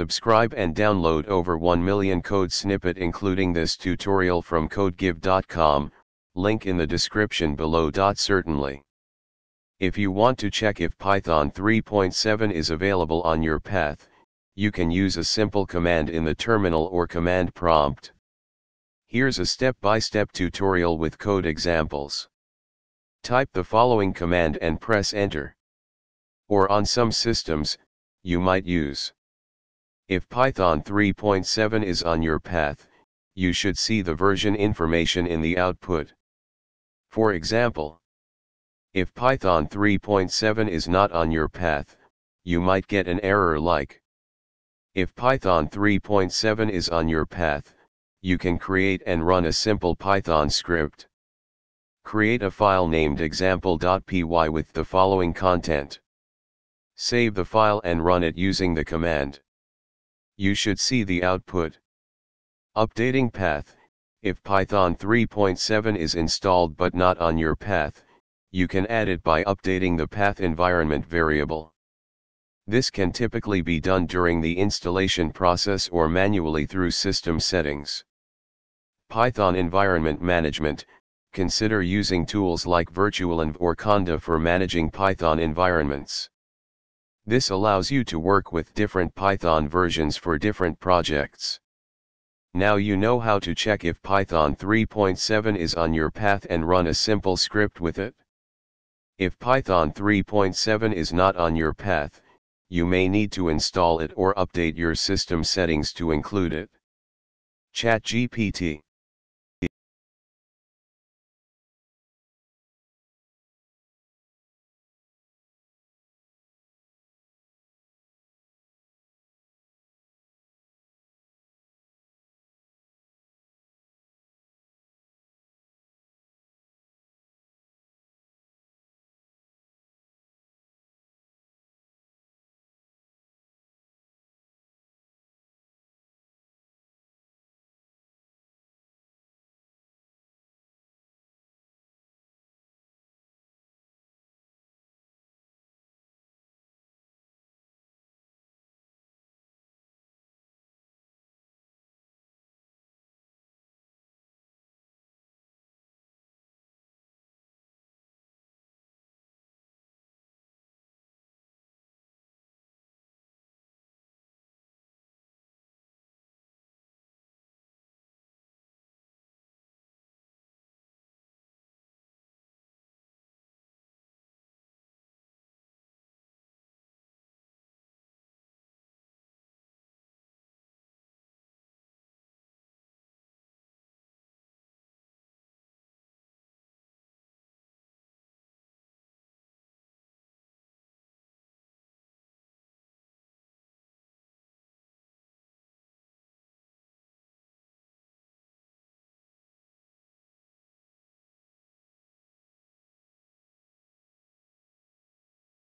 Subscribe and download over 1 million code snippet including this tutorial from codegive.com, link in the description below. Certainly. If you want to check if Python 3.7 is available on your PATH, you can use a simple command in the terminal or command prompt. Here's a step-by-step tutorial with code examples. Type the following command and press enter. Or on some systems, you might use. If Python 3.7 is on your PATH, you should see the version information in the output. For example, if Python 3.7 is not on your PATH, you might get an error like. If Python 3.7 is on your PATH, you can create and run a simple Python script. Create a file named example.py with the following content. Save the file and run it using the command. You should see the output. Updating PATH. If Python 3.7 is installed but not on your PATH, you can add it by updating the PATH environment variable. This can typically be done during the installation process or manually through system settings. Python environment management. Consider using tools like virtualenv or conda for managing Python environments. This allows you to work with different Python versions for different projects. Now you know how to check if Python 3.7 is on your PATH and run a simple script with it. If Python 3.7 is not on your PATH, you may need to install it or update your system settings to include it. ChatGPT.